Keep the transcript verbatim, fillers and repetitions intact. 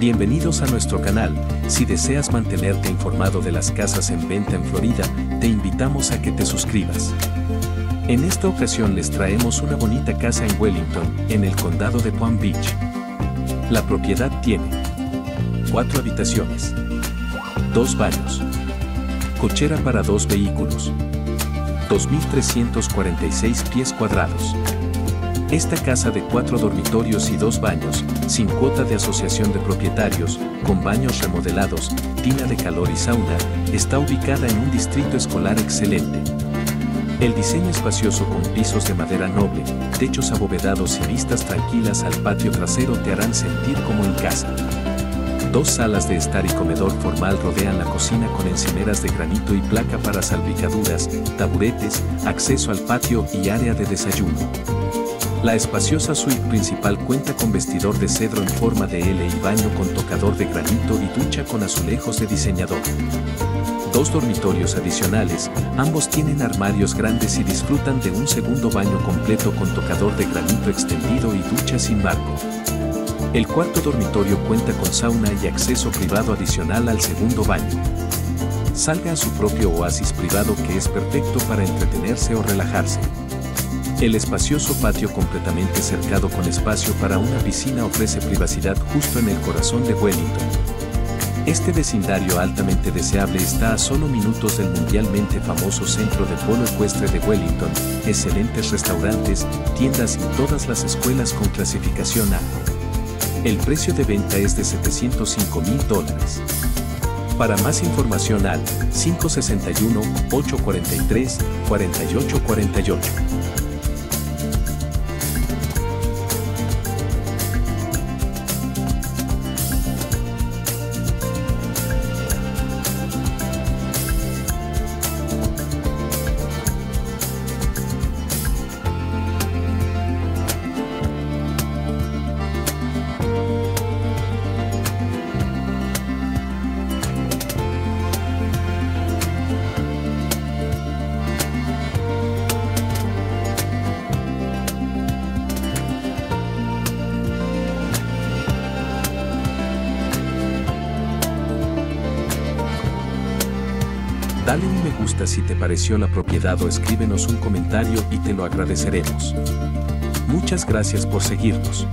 Bienvenidos a nuestro canal. Si deseas mantenerte informado de las casas en venta en Florida, te invitamos a que te suscribas. En esta ocasión les traemos una bonita casa en Wellington, en el condado de Palm Beach. La propiedad tiene cuatro habitaciones, dos baños, cochera para dos vehículos, dos mil trescientos cuarenta y seis pies cuadrados. Esta casa de cuatro dormitorios y dos baños, sin cuota de asociación de propietarios, con baños remodelados, tina de calor y sauna, está ubicada en un distrito escolar excelente. El diseño espacioso con pisos de madera noble, techos abovedados y vistas tranquilas al patio trasero te harán sentir como en casa. Dos salas de estar y comedor formal rodean la cocina con encimeras de granito y placa para salpicaduras, taburetes, acceso al patio y área de desayuno. La espaciosa suite principal cuenta con vestidor de cedro en forma de L y baño con tocador de granito y ducha con azulejos de diseñador. Dos dormitorios adicionales, ambos tienen armarios grandes y disfrutan de un segundo baño completo con tocador de granito extendido y ducha sin marco. El cuarto dormitorio cuenta con sauna y acceso privado adicional al segundo baño. Salga a su propio oasis privado que es perfecto para entretenerse o relajarse. El espacioso patio completamente cercado con espacio para una piscina ofrece privacidad justo en el corazón de Wellington. Este vecindario altamente deseable está a solo minutos del mundialmente famoso centro de polo ecuestre de Wellington, excelentes restaurantes, tiendas y todas las escuelas con clasificación A. El precio de venta es de setecientos cinco mil dólares. Para más información al cinco seis uno, ocho cuatro tres, cuatro ocho cuatro ocho. Dale un me gusta si te pareció la propiedad o escríbenos un comentario y te lo agradeceremos. Muchas gracias por seguirnos.